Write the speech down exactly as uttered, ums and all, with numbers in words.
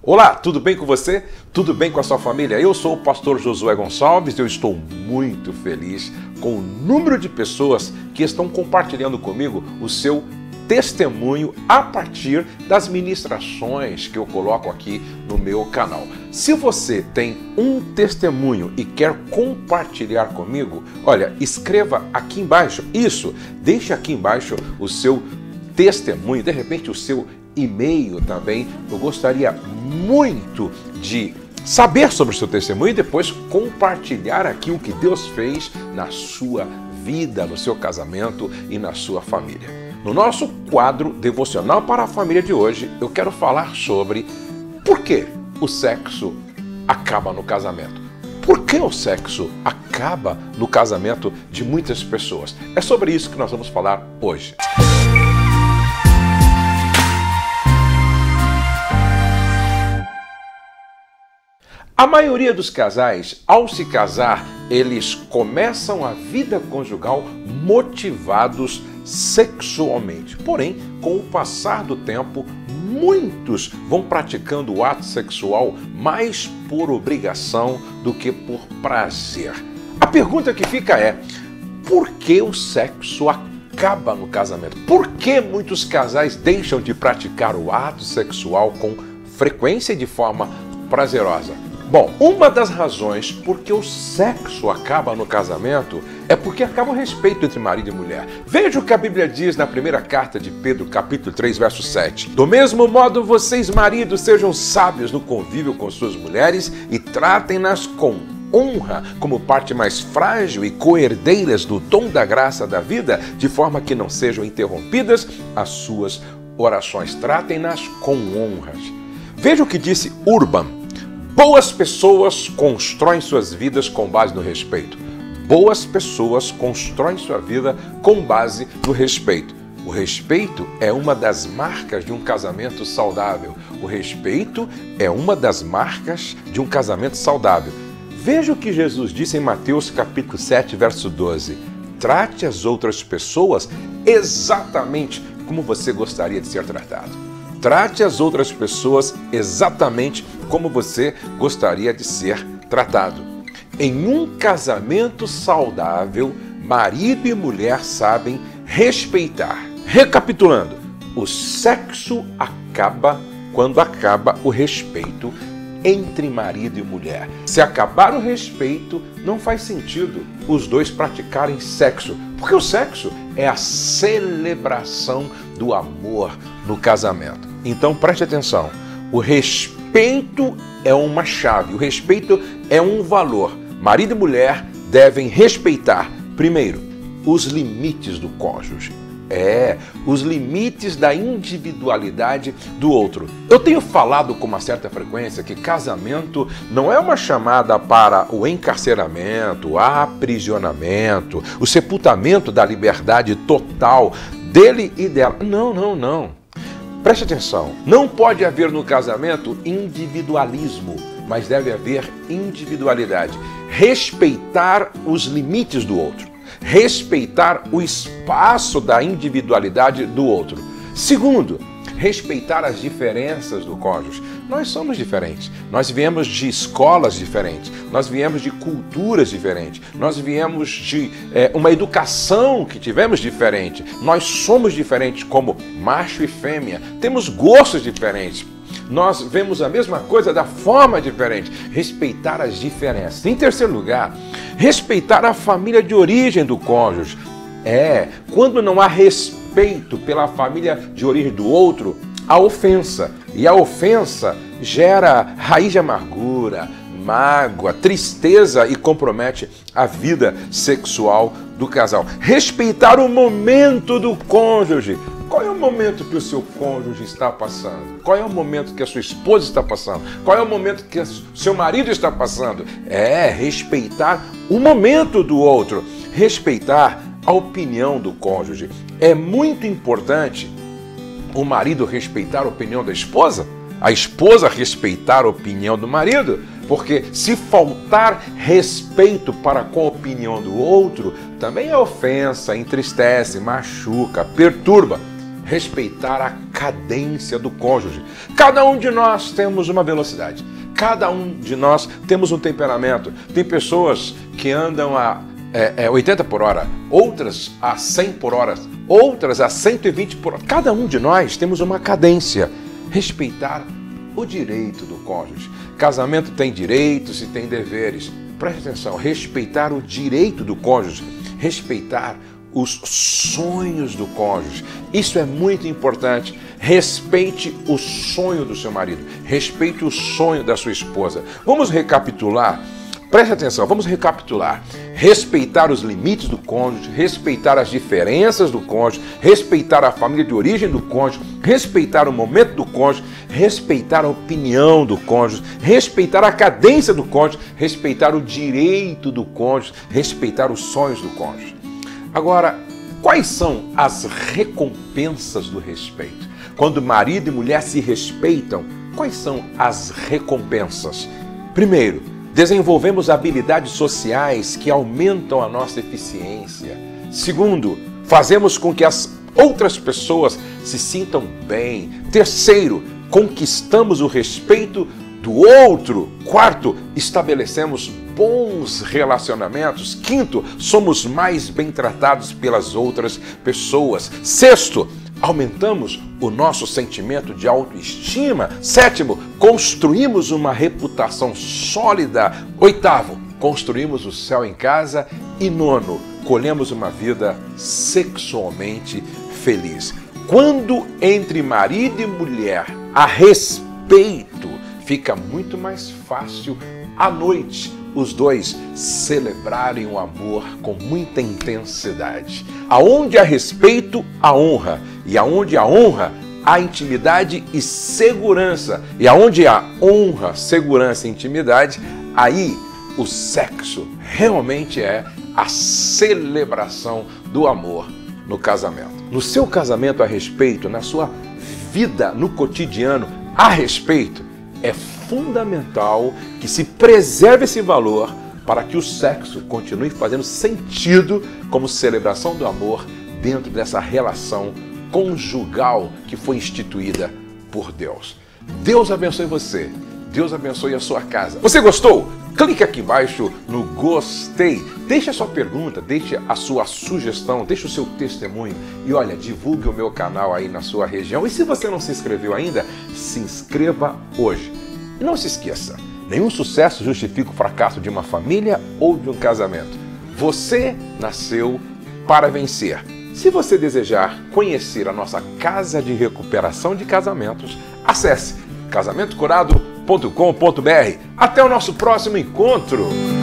Olá, tudo bem com você? Tudo bem com a sua família? Eu sou o pastor Josué Gonçalves e eu estou muito feliz com o número de pessoas que estão compartilhando comigo o seu testemunho a partir das ministrações que eu coloco aqui no meu canal. Se você tem um testemunho e quer compartilhar comigo, olha, escreva aqui embaixo, isso, deixe aqui embaixo o seu testemunho, de repente o seu e-mail também. Eu gostaria muito de saber sobre o seu testemunho e depois compartilhar aqui o que Deus fez na sua vida, no seu casamento e na sua família. No nosso quadro devocional para a família de hoje, eu quero falar sobre por que o sexo acaba no casamento. Por que o sexo acaba no casamento de muitas pessoas? É sobre isso que nós vamos falar hoje. A maioria dos casais, ao se casar, eles começam a vida conjugal motivados sexualmente. Porém, com o passar do tempo, muitos vão praticando o ato sexual mais por obrigação do que por prazer. A pergunta que fica é: por que o sexo acaba no casamento? Por que muitos casais deixam de praticar o ato sexual com frequência e de forma prazerosa? Bom, uma das razões por que o sexo acaba no casamento é porque acaba o respeito entre marido e mulher. Veja o que a Bíblia diz na primeira carta de Pedro, capítulo três, verso sete. Do mesmo modo, vocês, maridos, sejam sábios no convívio com suas mulheres e tratem-nas com honra, como parte mais frágil e coherdeiras do dom da graça da vida, de forma que não sejam interrompidas as suas orações. Tratem-nas com honras. Veja o que disse Urban. Boas pessoas constroem suas vidas com base no respeito. Boas pessoas constroem sua vida com base no respeito. O respeito é uma das marcas de um casamento saudável. O respeito é uma das marcas de um casamento saudável. Veja o que Jesus disse em Mateus capítulo sete, verso doze. Trate as outras pessoas exatamente como você gostaria de ser tratado. Trate as outras pessoas exatamente como você gostaria de ser tratado. Em um casamento saudável, marido e mulher sabem respeitar. Recapitulando, o sexo acaba quando acaba o respeito entre marido e mulher. Se acabar o respeito, não faz sentido os dois praticarem sexo, porque o sexo é a celebração do amor no casamento. Então preste atenção, o respeito é uma chave, o respeito é um valor. Marido e mulher devem respeitar, primeiro, os limites do cônjuge. É, os limites da individualidade do outro. Eu tenho falado com uma certa frequência que casamento não é uma chamada para o encarceramento, o aprisionamento, o sepultamento da liberdade total dele e dela. Não, não, não. Preste atenção. Não pode haver no casamento individualismo, mas deve haver individualidade. Respeitar os limites do outro. Respeitar o espaço da individualidade do outro. Segundo, respeitar as diferenças do cônjuge. Nós somos diferentes, nós viemos de escolas diferentes, nós viemos de culturas diferentes, nós viemos de é, uma educação que tivemos diferente, nós somos diferentes como macho e fêmea, temos gostos diferentes. Nós vemos a mesma coisa da forma diferente. Respeitar as diferenças. Em terceiro lugar, respeitar a família de origem do cônjuge. É, quando não há respeito pela família de origem do outro, há ofensa. E a ofensa gera raiz de amargura, mágoa, tristeza e compromete a vida sexual do casal. Respeitar o momento do cônjuge. Qual é o momento que o seu cônjuge está passando? Qual é o momento que a sua esposa está passando? Qual é o momento que o seu marido está passando? É respeitar o momento do outro, respeitar a opinião do cônjuge. É muito importante o marido respeitar a opinião da esposa, a esposa respeitar a opinião do marido, porque se faltar respeito para com a opinião do outro, também é ofensa, entristece, machuca, perturba. respeitar a cadência do cônjuge. Cada um de nós temos uma velocidade, cada um de nós temos um temperamento. Tem pessoas que andam a é, é, oitenta por hora, outras a cem por hora, outras a cento e vinte por hora. Cada um de nós temos uma cadência. Respeitar o direito do cônjuge. Casamento tem direitos e tem deveres. Preste atenção, respeitar o direito do cônjuge, respeitar os sonhos do cônjuge. Isso é muito importante. Respeite o sonho do seu marido, respeite o sonho da sua esposa. Vamos recapitular? Preste atenção, vamos recapitular. Respeitar os limites do cônjuge, respeitar as diferenças do cônjuge, respeitar a família de origem do cônjuge, respeitar o momento do cônjuge, respeitar a opinião do cônjuge, respeitar a cadência do cônjuge, respeitar o direito do cônjuge, respeitar os sonhos do cônjuge. Agora, quais são as recompensas do respeito? Quando marido e mulher se respeitam, quais são as recompensas? Primeiro, desenvolvemos habilidades sociais que aumentam a nossa eficiência. Segundo, fazemos com que as outras pessoas se sintam bem. Terceiro, conquistamos o respeito do outro. Quarto, estabelecemos bons relacionamentos. Quinto, somos mais bem tratados pelas outras pessoas. Sexto, aumentamos o nosso sentimento de autoestima. Sétimo, construímos uma reputação sólida. Oitavo, construímos o céu em casa. E nono, colhemos uma vida sexualmente feliz. Quando entre marido e mulher há respeito, fica muito mais fácil à noite os dois celebrarem o amor com muita intensidade. Aonde há respeito, há honra. E aonde há honra, há intimidade e segurança. E aonde há honra, segurança e intimidade, aí o sexo realmente é a celebração do amor no casamento. No seu casamento há respeito, na sua vida, no cotidiano, há respeito. É fundamental que se preserve esse valor para que o sexo continue fazendo sentido como celebração do amor dentro dessa relação conjugal que foi instituída por Deus. Deus abençoe você, Deus abençoe a sua casa. Você gostou? Clique aqui embaixo no gostei, deixe a sua pergunta, deixe a sua sugestão, deixe o seu testemunho e olha, divulgue o meu canal aí na sua região. E se você não se inscreveu ainda, se inscreva hoje. E não se esqueça, nenhum sucesso justifica o fracasso de uma família ou de um casamento. Você nasceu para vencer. Se você desejar conhecer a nossa Casa de Recuperação de Casamentos, acesse casamento curado ponto com ponto br. Até o nosso próximo encontro!